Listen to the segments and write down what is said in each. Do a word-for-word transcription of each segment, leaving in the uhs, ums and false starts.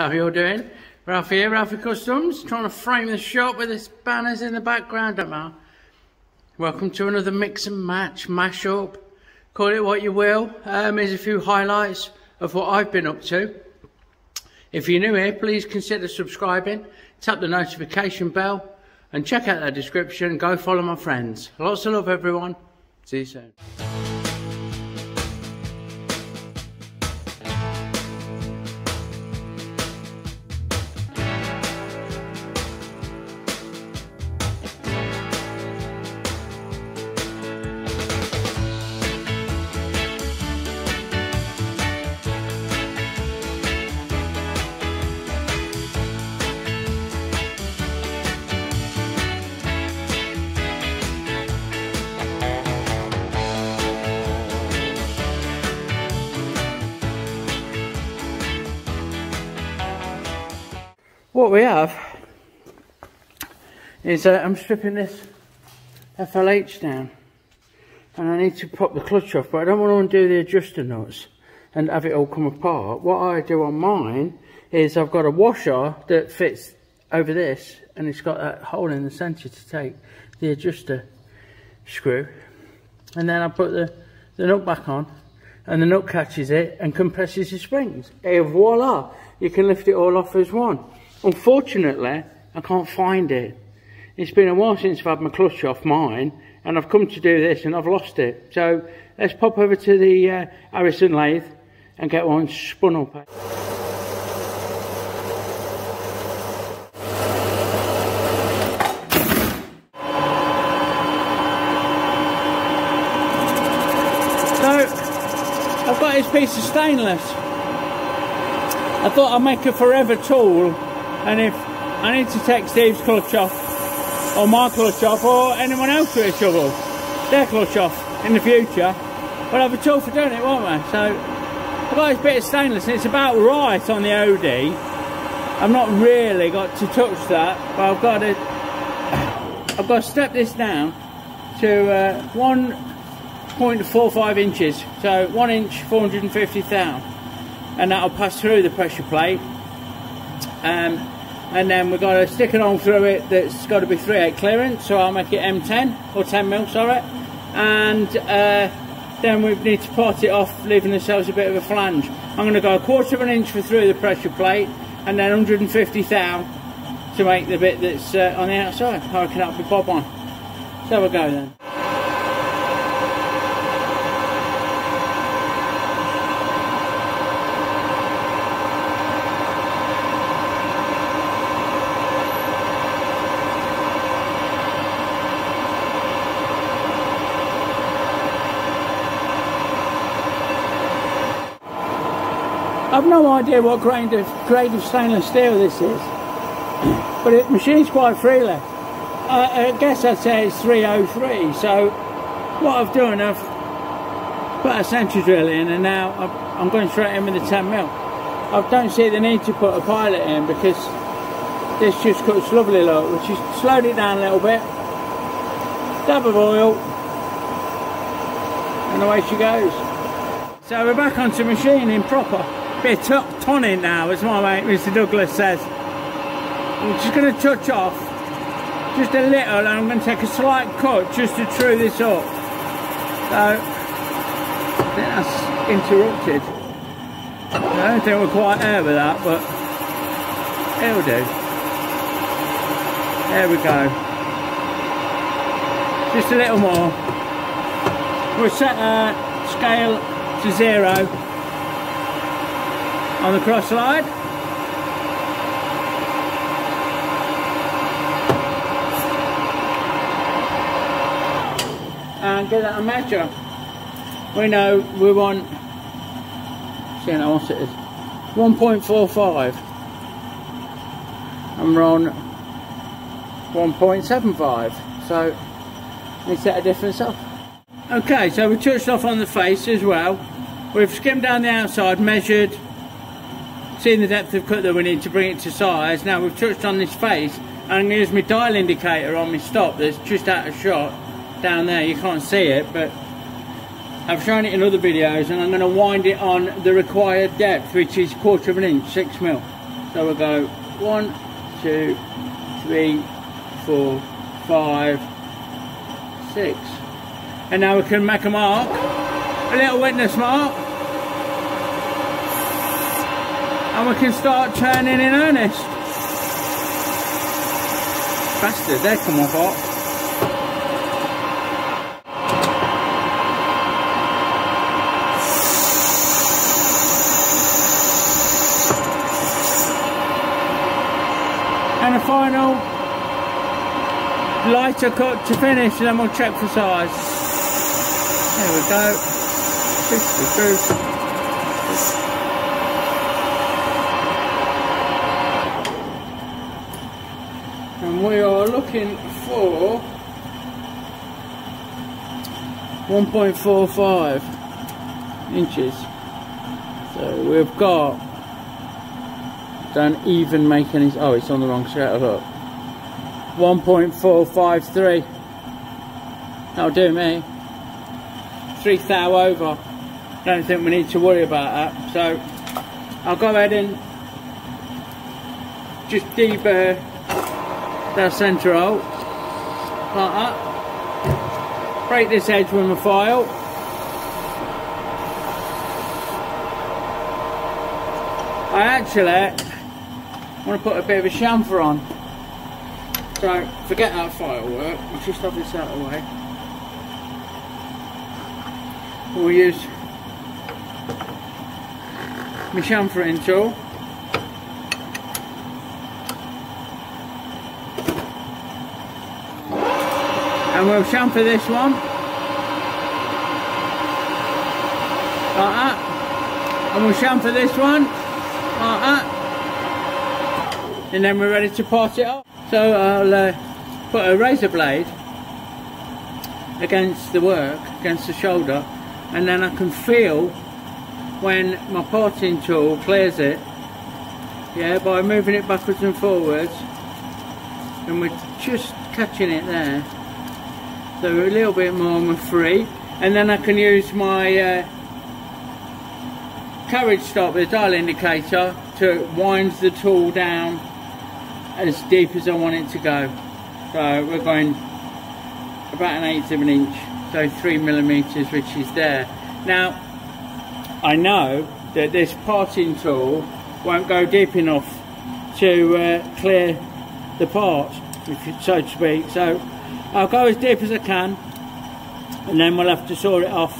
How you all doing? Ralph here, Ralfy Customs, trying to frame the shop with this banners in the background. Don't matter. Welcome to another mix and match, mash up, call it what you will. Um, here's a few highlights of what I've been up to. If you're new here, please consider subscribing, tap the notification bell and check out that description. Go follow my friends. Lots of love everyone, see you soon. What we have is uh, I'm stripping this F L H down and I need to pop the clutch off, but I don't want to undo the adjuster nuts and have it all come apart. What I do on mine is I've got a washer that fits over this and it's got that hole in the centre to take the adjuster screw, and then I put the, the nut back on and the nut catches it and compresses the springs. Et voila, you can lift it all off as one. Unfortunately, I can't find it. It's been a while since I've had my clutch off mine, and I've come to do this and I've lost it. So let's pop over to the uh, Harrison lathe and get one spun up. So I've got this piece of stainless. I thought I'd make a forever tool. And if I need to take Steve's clutch off, or my clutch off, or anyone else with a shovel, their clutch off in the future, we'll have a tool for doing it, won't we? So, I've got this bit of stainless, and it's about right on the O D. I've not really got to touch that, but I've got to, I've got to step this down to uh, one point four five inches, so one inch, four hundred fifty thou, and that'll pass through the pressure plate. Um, and then we've got to stick an hole through it that's got to be three eighths clearance, so I'll make it M ten, or ten mil, sorry. And uh, then we need to part it off, leaving ourselves a bit of a flange. I'm going to go a quarter of an inch for through the pressure plate, and then one hundred fifty thou to make the bit that's uh, on the outside. I reckon that'll be Bob-On. So we'll go then. I've no idea what grade of, grade of stainless steel this is, but it machines quite freely. I, I guess I'd say it's three oh three, so what I've done, I've put a centre drill in and now I've, I'm going straight in with the ten mil. I don't see the need to put a pilot in because this just cuts lovely look, which is slowed it down a little bit, dab of oil, and away she goes. So we're back onto machining proper. Bit of toning now, as my mate Mister Douglas says. I'm just going to touch off just a little and I'm going to take a slight cut just to true this up. So, I think that's interrupted. I don't think we're quite there with that, but it'll do. There we go. Just a little more. We'll set our scale to zero. On the cross slide. And get that a measure. We know we want, see how much it is, one point four five. And we're on one point seven five. So we set a difference up. Okay, so we touched off on the face as well. We've skimmed down the outside, measured, seen the depth of cut that we need to bring it to size. Now we've touched on this face and I'm going to use my dial indicator on my stop that's just out of shot down there. You can't see it, but I've shown it in other videos, and I'm going to wind it on the required depth, which is quarter of an inch, six mil. So we'll go one, two, three, four, five, six. And now we can make a mark, a little witness mark. And we can start turning in earnest. Bastard, they come off hot. And a final lighter cut to finish, and then we'll check for size. There we go. fifty-two. And we are looking for one point four five inches. So we've got. Don't even make any... Oh, it's on the wrong scale, look. one point four five three. That'll do me. Three thou over. Don't think we need to worry about that. So, I'll go ahead and just deburr that centre hole. Like that. Break this edge with my file. I actually... I want to put a bit of a chamfer on. So, forget that firework, we'll just have this out of the way. We'll use my chamfering tool. And we'll chamfer this one. Like that. And we'll chamfer this one. Like that. And then we're ready to part it up. So I'll uh, put a razor blade against the work, against the shoulder, and then I can feel when my parting tool clears it, yeah, by moving it backwards and forwards, and we're just catching it there. So a little bit more and we're free, and then I can use my uh, carriage stop, the dial indicator, to wind the tool down as deep as I want it to go. So we're going about an eighth of an inch, so three millimeters, which is there. Now, I know that this parting tool won't go deep enough to uh, clear the part, if you, so to speak. So I'll go as deep as I can, and then we'll have to saw it off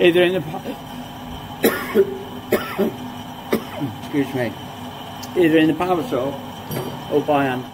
either in the excuse me, either in the power saw or by hand.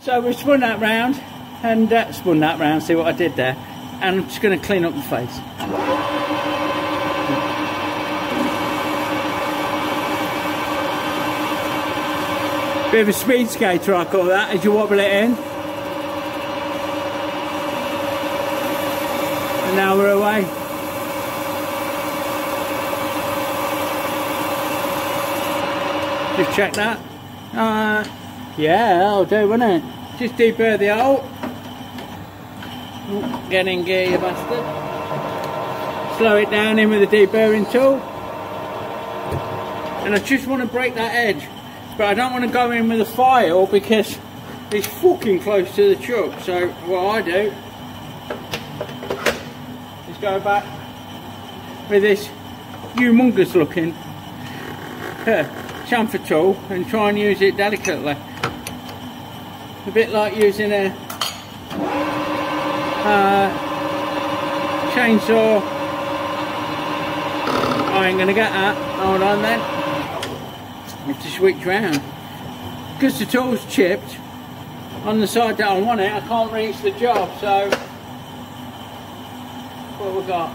So we spun that round and uh, spun that round, see what I did there, and I'm just going to clean up the face. Bit of a speed skater, I call that, as you wobble it in. And now we're away. Just check that. Uh, yeah, that'll do, won't it? Just deburr the hole. Get in gear, you bastard. Slow it down in with the deburring tool. And I just want to break that edge. But I don't want to go in with a file because it's fucking close to the chuck. So what I do is go back with this humongous looking chamfer tool and try and use it delicately. A bit like using a uh, chainsaw. I ain't going to get that. Hold on then. To switch round because the tool's chipped on the side that I want it, I can't reach the job. So what have we got?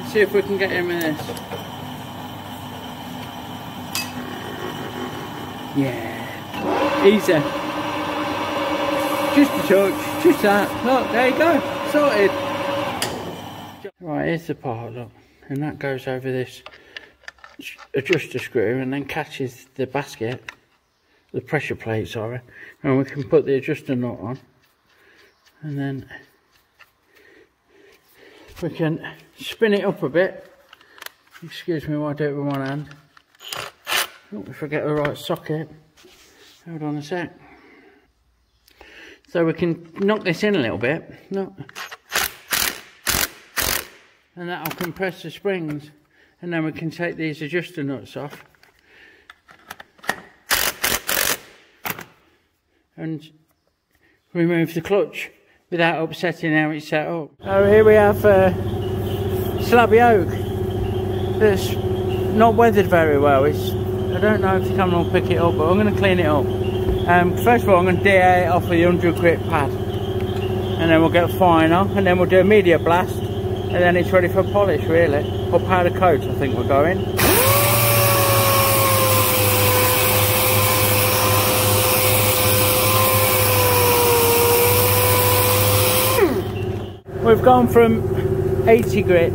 Let's see if we can get in with this. Yeah, easy, just a touch, just that. Look, there you go, sorted. Right, here's the part, look, and that goes over this adjuster screw and then catches the basket the pressure plates are, and we can put the adjuster nut on, and then we can spin it up a bit. Excuse me while I do it with one hand. Oh, if I get the right socket, hold on a sec. So we can knock this in a little bit, knock, and that'll compress the springs, and then we can take these adjuster nuts off and remove the clutch without upsetting how it's set up. So here we have uh, slabby oak that's not weathered very well. It's, I don't know if the camera will pick it up, but I'm going to clean it up. Um, first of all, I'm going to D A it off with the one hundred grit pad, and then we'll get finer, and then we'll do a media blast, and then it's ready for polish really, or powder coat I think we're going. We've gone from eighty grit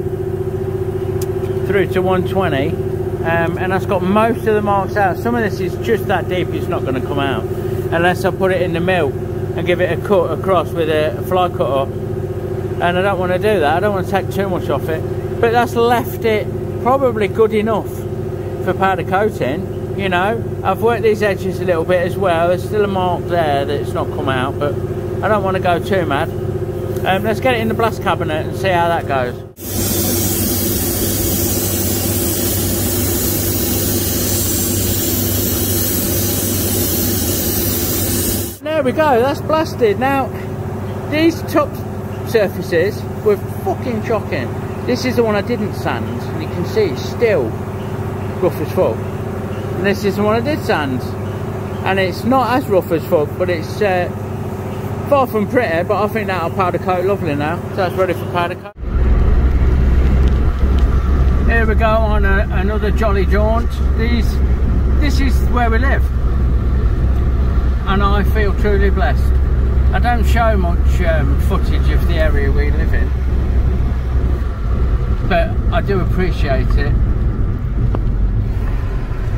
through to one twenty. Um, and that's got most of the marks out. Some of this is just that deep, it's not going to come out unless I put it in the mill and give it a cut across with a fly cutter, and I don't want to do that. I don't want to take too much off it, but that's left it probably good enough for powder coating. You know, I've worked these edges a little bit as well. There's still a mark there that's not come out, but I don't want to go too mad. Um, let's get it in the blast cabinet and see how that goes. There we go, that's blasted. Now, these top surfaces were fucking shocking. This is the one I didn't sand, and you can see it's still rough as fuck. And this is the one I did sand, and it's not as rough as fuck, but it's uh, far from pretty, but I think that'll powder coat lovely now. So that's ready for powder coat. Here we go on a, another jolly jaunt. These, this is where we live. And I feel truly blessed. I don't show much um, footage of the area we live in, but I do appreciate it.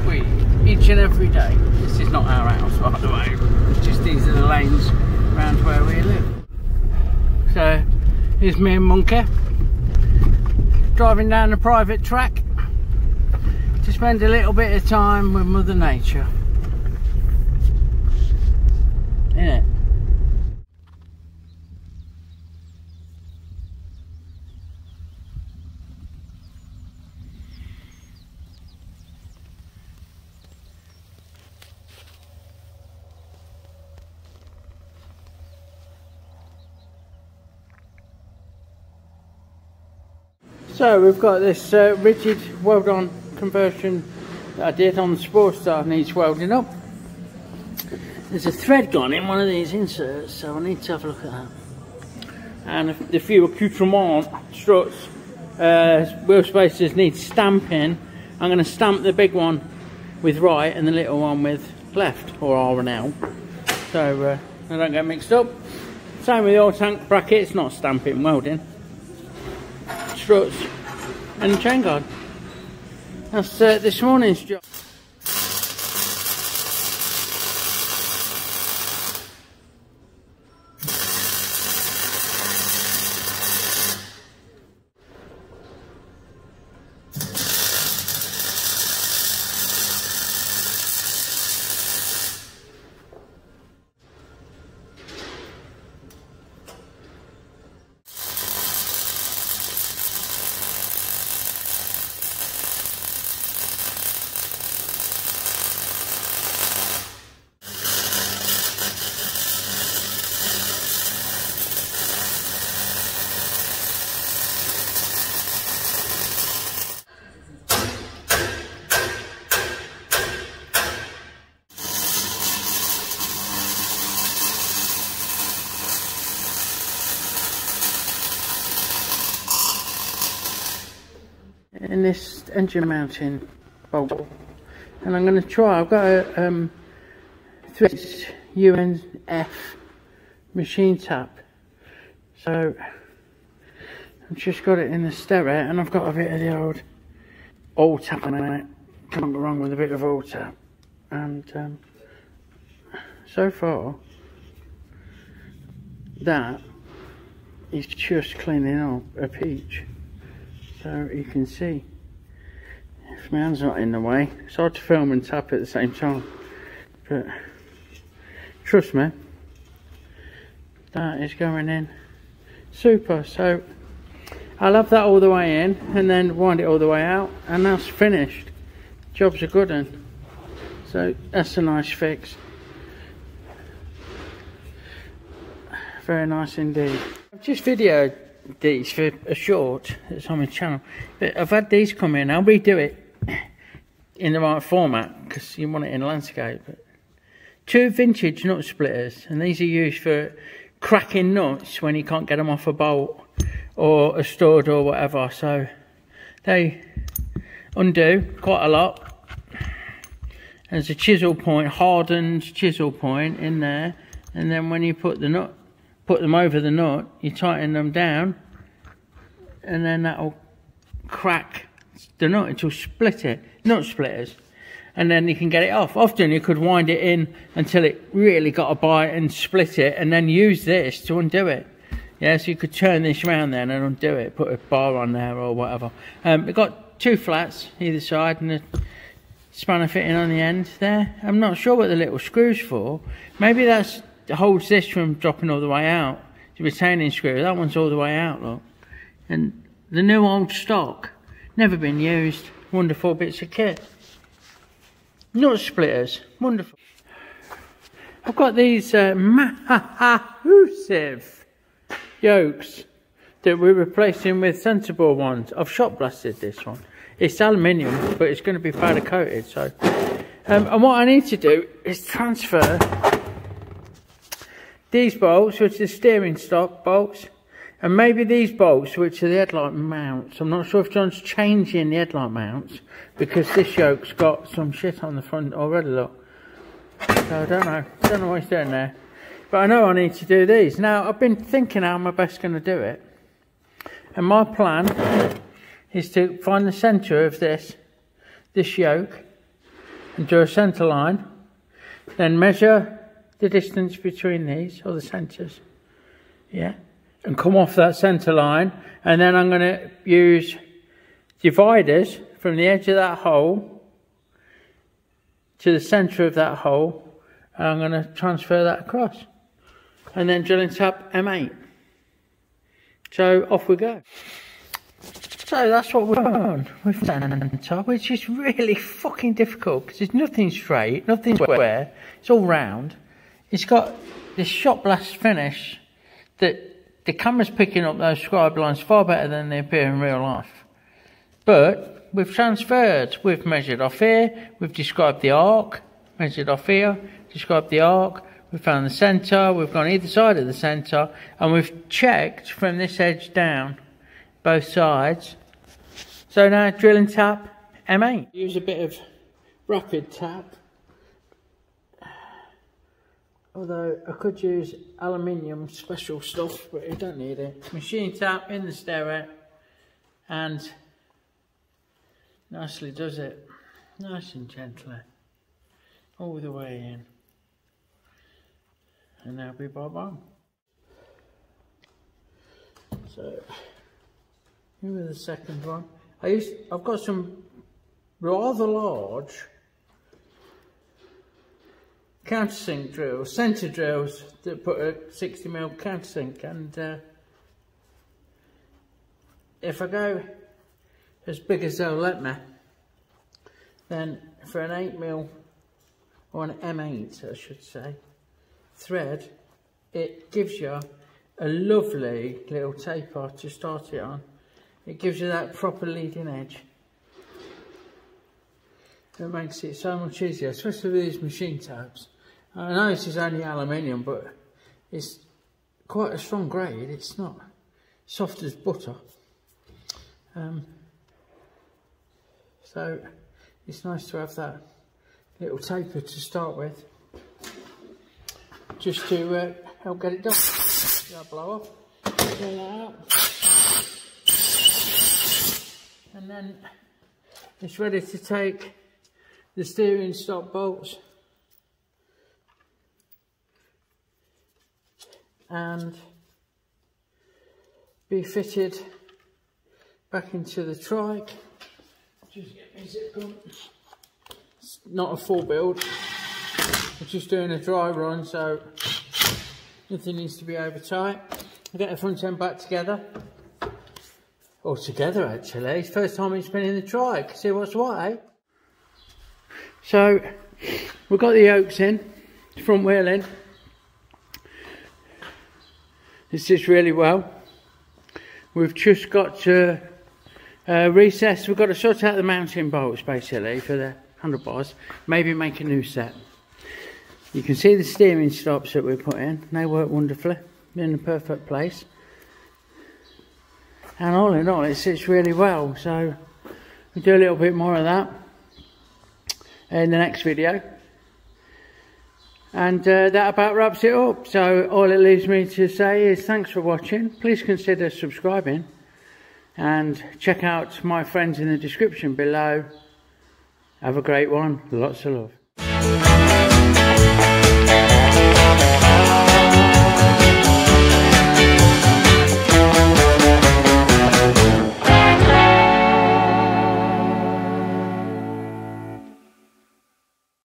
We, each and every day. This is not our house, by the way. It's just these are the lanes around where we live. So here's me and Monkey driving down the private track to spend a little bit of time with Mother Nature. It. So we've got this uh, rigid weld-on conversion that I did on the spore start, needs welding up. There's a thread gone in one of these inserts, so I need to have a look at that. And the few accoutrement struts, uh, wheel spacers need stamping. I'm going to stamp the big one with right and the little one with left, or R and L, so uh, they don't get mixed up. Same with the oil tank brackets, not stamping, welding. Struts and chain guard. That's uh, this morning's job. In this engine mounting bolt, and I'm going to try. I've got a um, U N F machine tap, so I've just got it in the stirrer, and I've got a bit of the old oil tap on it. Can't go wrong with a bit of oil tap, and um, so far that is just cleaning up a peach, so you can see if my hand's not in the way. It's hard to film and tap at the same time, but trust me, that is going in super. So I'll have that all the way in and then wind it all the way out, and that's finished. Job's a good one. So that's a nice fix. Very nice indeed. I've just videoed these for a short that's on my channel, but I've had these come in. I'll redo it in the right format because you want it in landscape. But two vintage nut splitters, and these are used for cracking nuts when you can't get them off a bolt or a stud or whatever. So they undo quite a lot. There's a chisel point, hardened chisel point in there, and then when you put the nut, put them over the nut, you tighten them down, and then that'll crack the nut. It'll split it. Nut splitters, and then you can get it off. Often you could wind it in until it really got a bite and split it, and then use this to undo it. Yeah, so you could turn this round then and undo it, put a bar on there or whatever. Um, we've got two flats either side and a spanner fitting on the end there. I'm not sure what the little screw's for. Maybe that holds this from dropping all the way out. It's a retaining screw. That one's all the way out, look. And the new old stock, never been used. Wonderful bits of kit. Nut splitters, wonderful. I've got these uh, massive yokes that we're replacing with sensible ones. I've shot blasted this one. It's aluminium, but it's going to be powder coated. So um, and what I need to do is transfer these bolts, which are the steering stock bolts, and maybe these bolts, which are the headlight mounts. I'm not sure if John's changing the headlight mounts because this yoke's got some shit on the front already, look. So I don't know don't know what he's doing there. But I know I need to do these. Now, I've been thinking how am I best going to do it. And my plan is to find the centre of this, this yoke, and draw a centre line. Then measure the distance between these, or the centres. Yeah. And come off that centre line. And then I'm going to use dividers from the edge of that hole to the centre of that hole. And I'm going to transfer that across. And then drill and tap M eight. So off we go. So that's what we've done. We've done top, which is really fucking difficult because there's nothing straight, nothing square. It's all round. It's got this shot blast finish that the camera's picking up those scribe lines far better than they appear in real life. But we've transferred. We've measured off here. We've described the arc. Measured off here, described the arc, we've found the centre, we've gone either side of the centre, and we've checked from this edge down, both sides. So now drill and tap M eight. Use a bit of rapid tap, although I could use aluminium special stuff, but you don't need it. Machine tap in the stairette, and nicely does it, nice and gently. All the way in, and that'll be Bob-On. So here is the second one. I used, I've got some rather large countersink drills, centre drills that put a sixty mil countersink, and uh, if I go as big as they'll let me, then for an eight mil. Or an M eight, I should say, thread, it gives you a lovely little taper to start it on. It gives you that proper leading edge. It makes it so much easier, especially with these machine tabs. I know this is only aluminium, but it's quite a strong grade. It's not soft as butter. Um, so it's nice to have that little taper to start with, just to uh, help get it done. I'll blow off, blow that out, and then it's ready to take the steering stop bolts and be fitted back into the trike. Just get me zip gun. It's not a full build, we're just doing a dry run, so nothing needs to be over tight. Get the front end back together, all together actually. It's the first time it's been in the trike, see what's what, eh? So we've got the yokes in, front wheel in. This is really well. We've just got to uh, recess, we've got to sort out the mounting bolts basically for the handlebars, maybe make a new set. You can see the steering stops that we put in, they work wonderfully, they're in the perfect place. And all in all it sits really well, so we'll do a little bit more of that in the next video. And uh, that about wraps it up, so all it leaves me to say is thanks for watching. Please consider subscribing and check out my friends in the description below. Have a great one, lots of love.